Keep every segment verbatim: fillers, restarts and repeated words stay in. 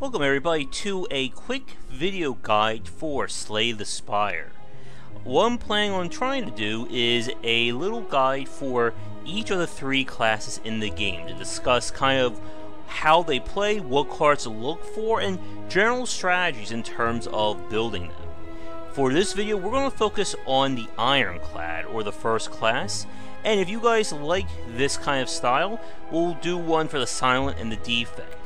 Welcome everybody to a quick video guide for Slay the Spire. What I'm planning on trying to do is a little guide for each of the three classes in the game to discuss kind of how they play, what cards to look for, and general strategies in terms of building them. For this video, we're going to focus on the Ironclad, or the first class, and if you guys like this kind of style, we'll do one for the Silent and the Defect.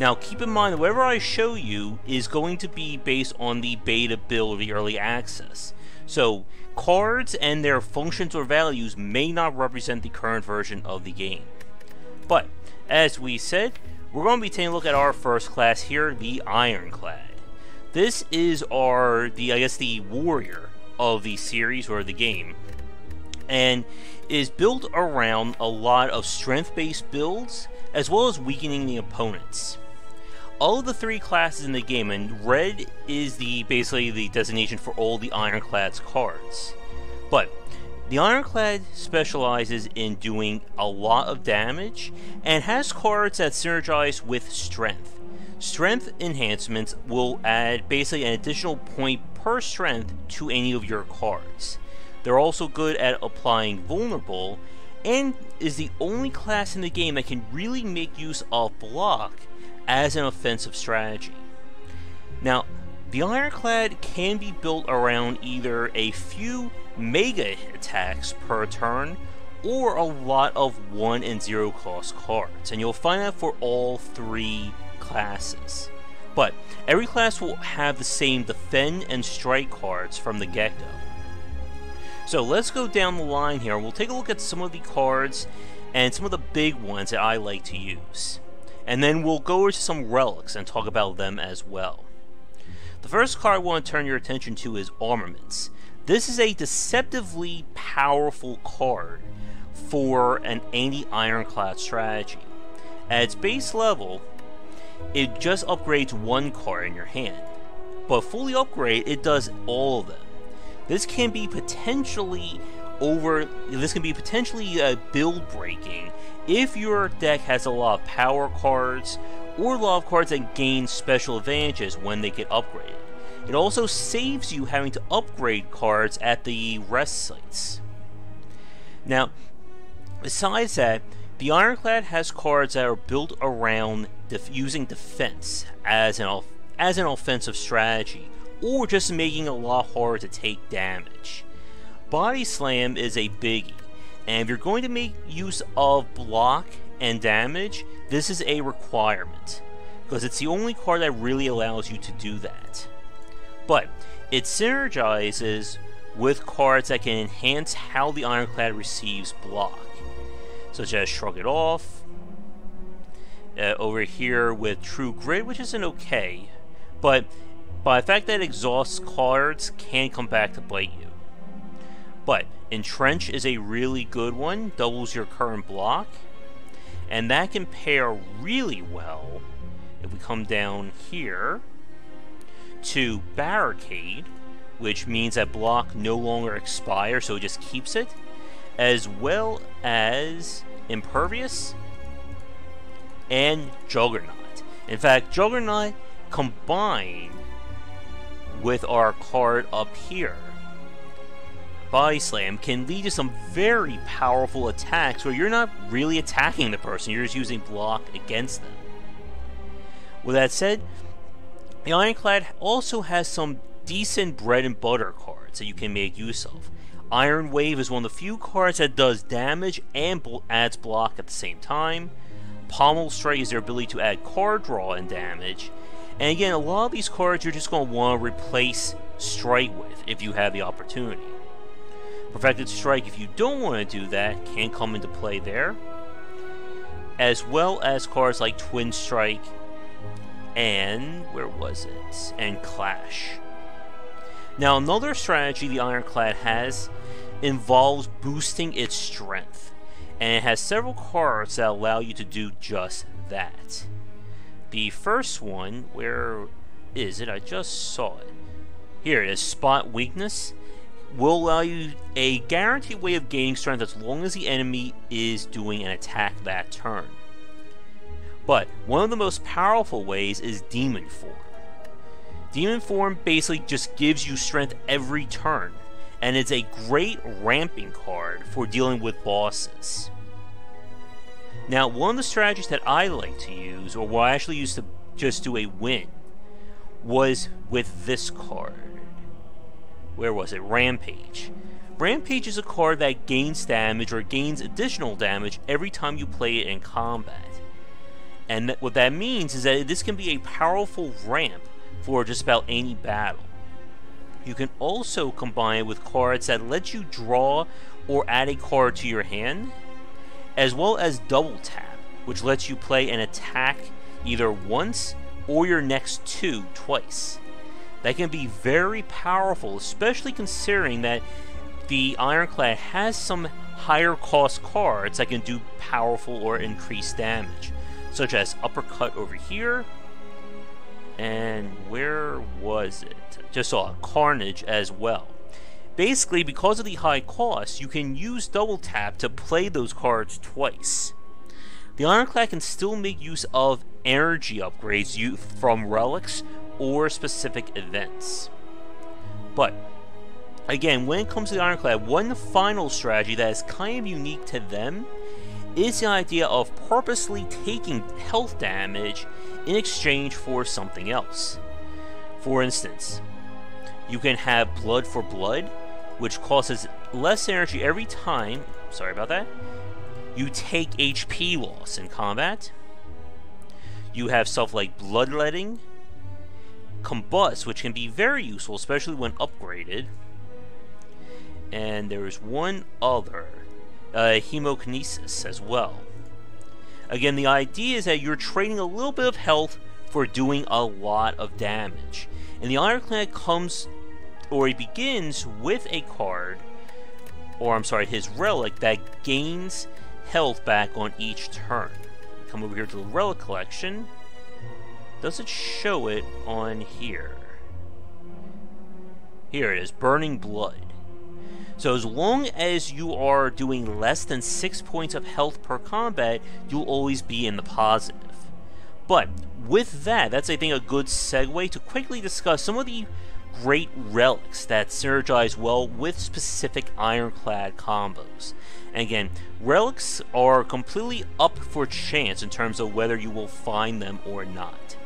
Now keep in mind that whatever I show you is going to be based on the beta build or the early access. So cards and their functions or values may not represent the current version of the game. But as we said, we're going to be taking a look at our first class here, the Ironclad. This is our, the I guess the warrior of the series or the game, and is built around a lot of strength-based builds as well as weakening the opponents. All of the three classes in the game, and red is the basically the designation for all the Ironclad's cards. But the Ironclad specializes in doing a lot of damage and has cards that synergize with strength. Strength enhancements will add basically an additional point per strength to any of your cards. They're also good at applying vulnerable, and is the only class in the game that can really make use of block as an offensive strategy. Now, the Ironclad can be built around either a few mega attacks per turn or a lot of one and zero cost cards, and you'll find that for all three classes. But every class will have the same defend and strike cards from the get-go. So let's go down the line here and we'll take a look at some of the cards and some of the big ones that I like to use. And then we'll go over to some relics and talk about them as well. The first card I want to turn your attention to is Armaments. This is a deceptively powerful card for an anti-Ironclad strategy. At its base level, it just upgrades one card in your hand, but fully upgrade, it does all of them. This can be potentially over. This can be potentially uh, build breaking if your deck has a lot of power cards or a lot of cards that gain special advantages when they get upgraded. It also saves you having to upgrade cards at the rest sites. Now, besides that, the Ironclad has cards that are built around def using defense as an as an offensive strategy, or just making a lot harder to take damage. Body Slam is a biggie, and if you're going to make use of block and damage, this is a requirement, because it's the only card that really allows you to do that. But it synergizes with cards that can enhance how the Ironclad receives block, such as Shrug It Off, uh, over here with True Grid, which isn't okay, but by the fact that exhaust cards can come back to bite you. But Entrench is a really good one, doubles your current block, and that can pair really well, if we come down here, to Barricade, which means that block no longer expires, so it just keeps it, as well as Impervious and Juggernaut. In fact, Juggernaut combined with our card up here, Body Slam, can lead to some very powerful attacks where you're not really attacking the person, you're just using block against them. With that said, the Ironclad also has some decent bread and butter cards that you can make use of. Iron Wave is one of the few cards that does damage and adds block at the same time. Pommel Strike is their ability to add card draw and damage. And again, a lot of these cards you're just going to want to replace Strike with if you have the opportunity. Perfected Strike, if you don't want to do that, can come into play there. As well as cards like Twin Strike and, where was it? And Clash. Now another strategy the Ironclad has involves boosting its strength. And it has several cards that allow you to do just that. The first one, where is it? I just saw it. Here it is, Spot Weakness, will allow you a guaranteed way of gaining strength as long as the enemy is doing an attack that turn. But one of the most powerful ways is Demon Form. Demon Form basically just gives you strength every turn, and it's a great ramping card for dealing with bosses. Now, one of the strategies that I like to use, or what I actually used to just do a win, was with this card. Where was it? Rampage. Rampage is a card that gains damage or gains additional damage every time you play it in combat. And that, what that means is that this can be a powerful ramp for just about any battle. You can also combine it with cards that let you draw or add a card to your hand, as well as Double Tap, which lets you play an attack either once or your next two twice. That can be very powerful, especially considering that the Ironclad has some higher cost cards that can do powerful or increased damage, such as Uppercut over here, and where was it? Just saw Carnage as well. Basically, because of the high cost, you can use Double Tap to play those cards twice. The Ironclad can still make use of energy upgrades you from relics or specific events. But again, when it comes to the Ironclad, one final strategy that is kind of unique to them is the idea of purposely taking health damage in exchange for something else. For instance, you can have Blood for Blood, which costs less energy every time, sorry about that, you take H P loss in combat. You have stuff like Bloodletting, Combust, which can be very useful, especially when upgraded. And there is one other, uh, Hemokinesis as well. Again, the idea is that you're trading a little bit of health for doing a lot of damage. And the Ironclad comes, or he begins with a card, or I'm sorry, his relic that gains health back on each turn. Come over here to the relic collection. Does it show it on here? Here it is, Burning Blood. So as long as you are doing less than six points of health per combat, you'll always be in the positive. But with that, that's I think a good segue to quickly discuss some of the great relics that synergize well with specific Ironclad combos. And again, relics are completely up for chance in terms of whether you will find them or not.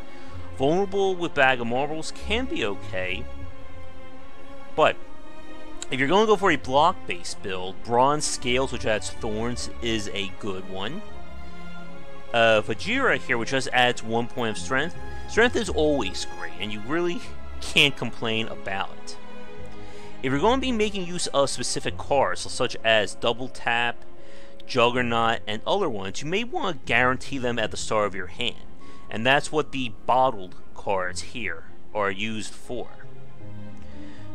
Vulnerable with Bag of Marbles can be okay, but if you're going to go for a block-based build, Bronze Scales, which adds Thorns, is a good one. Uh, Vajra here, which just adds one point of Strength. Strength is always great, and you really can't complain about it. If you're going to be making use of specific cards, such as Double Tap, Juggernaut, and other ones, you may want to guarantee them at the start of your hand. And that's what the bottled cards here are used for.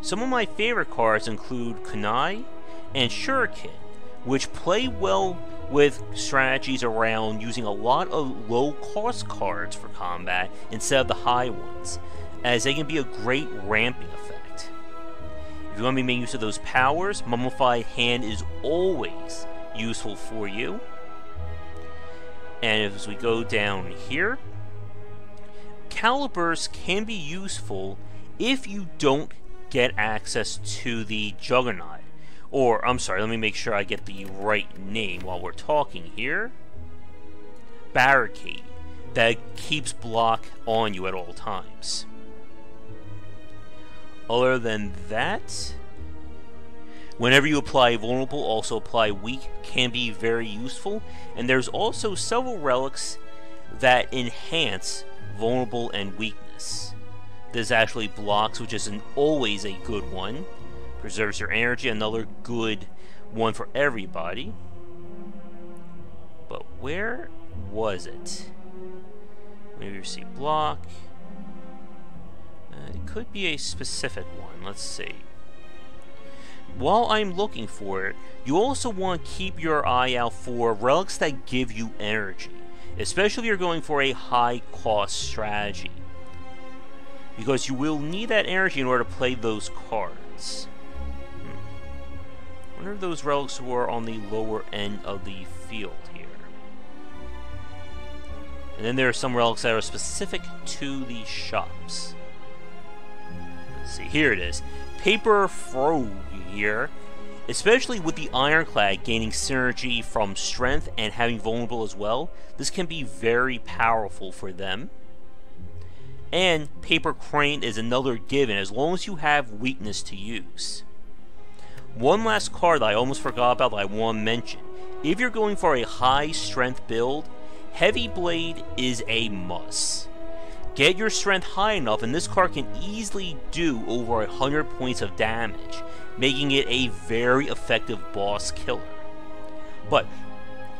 Some of my favorite cards include Kunai and Shuriken, which play well with strategies around using a lot of low-cost cards for combat instead of the high ones, as they can be a great ramping effect. If you're going to be making use of those powers, Mummified Hand is always useful for you. And as we go down here, Calibers can be useful if you don't get access to the Juggernaut, or I'm sorry, let me make sure I get the right name while we're talking here. Barricade, that keeps block on you at all times. Other than that, whenever you apply Vulnerable, also apply Weak can be very useful, and there's also several relics that enhance Vulnerable and Weakness. There's actually Blocks, which is an, always a good one. Preserves your energy, another good one for everybody. But where was it? Maybe we see Block. Uh, it could be a specific one, let's see. While I'm looking for it, you also want to keep your eye out for relics that give you energy, especially if you're going for a high cost strategy, because you will need that energy in order to play those cards. Hmm. I wonder if those relics were on the lower end of the field here. And then there are some relics that are specific to the shops. Let's see, here it is. Paper Frog here. Especially with the Ironclad gaining synergy from strength and having vulnerable as well, this can be very powerful for them. And Paper Crane is another given, as long as you have weakness to use. One last card that I almost forgot about that I want to mention. If you're going for a high strength build, Heavy Blade is a must. Get your strength high enough and this card can easily do over one hundred points of damage, making it a very effective boss killer. But,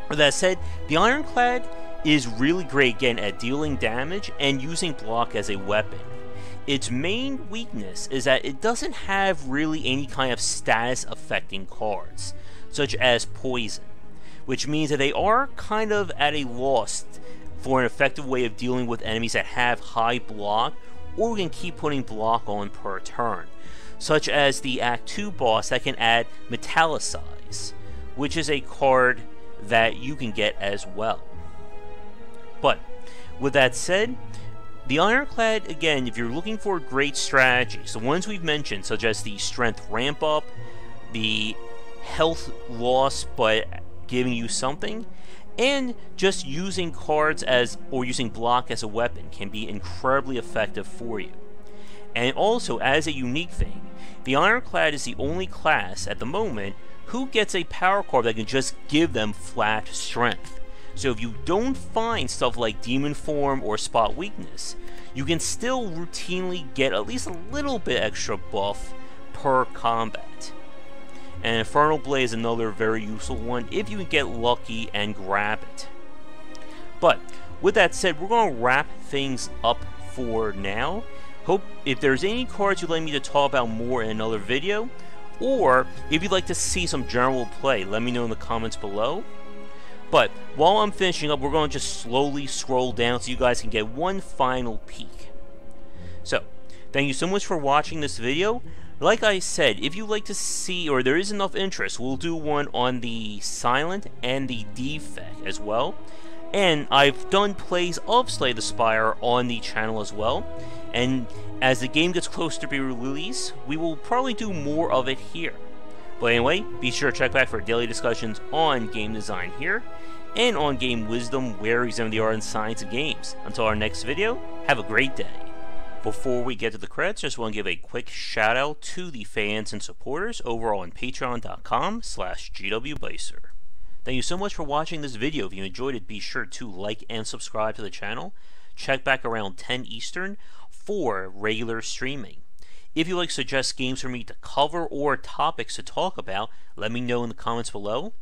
with that said, the Ironclad is really great again at dealing damage and using block as a weapon. Its main weakness is that it doesn't have really any kind of status affecting cards, such as poison, which means that they are kind of at a loss for an effective way of dealing with enemies that have high block, or we can keep putting block on per turn, such as the Act two boss that can add Metallicize, which is a card that you can get as well. But, with that said, the Ironclad, again, if you're looking for great strategies, the ones we've mentioned, such as the Strength Ramp Up, the Health Loss but giving you something, and just using cards as, or using block as a weapon, can be incredibly effective for you. And also, as a unique thing, the Ironclad is the only class, at the moment, who gets a power card that can just give them flat strength. So if you don't find stuff like Demon Form or Spot Weakness, you can still routinely get at least a little bit extra buff per combat. And Infernal Blade is another very useful one if you can get lucky and grab it. But, with that said, we're going to wrap things up for now. Hope if there's any cards you'd like me to talk about more in another video, or if you'd like to see some general play, let me know in the comments below. But while I'm finishing up, we're going to just slowly scroll down so you guys can get one final peek. So, thank you so much for watching this video. Like I said, if you'd like to see, or there is enough interest, we'll do one on the Silent and the Defect as well. And I've done plays of Slay the Spire on the channel as well. And as the game gets closer to be released, we will probably do more of it here. But anyway, be sure to check back for daily discussions on game design here, and on Game Wisdom, where we examine the art and science of games. Until our next video, have a great day. Before we get to the credits, just want to give a quick shout out to the fans and supporters over on patreon dot com slash G W Bicer. Thank you so much for watching this video. If you enjoyed it, be sure to like and subscribe to the channel. Check back around ten Eastern for regular streaming. If you'd like to suggest games for me to cover or topics to talk about, let me know in the comments below.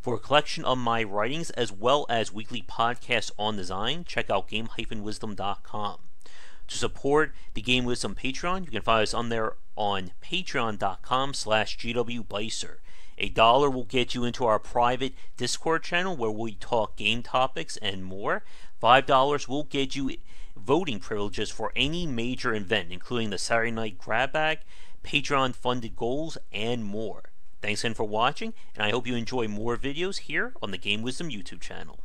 For a collection of my writings as well as weekly podcasts on design, check out game wisdom dot com. To support the Game Wisdom Patreon, you can find us on there on patreon dot com slash G W Bicer. A dollar will get you into our private Discord channel where we talk game topics and more. five dollars will get you voting privileges for any major event, including the Saturday Night Grab Bag, Patreon-funded goals, and more. Thanks again for watching, and I hope you enjoy more videos here on the Game Wisdom YouTube channel.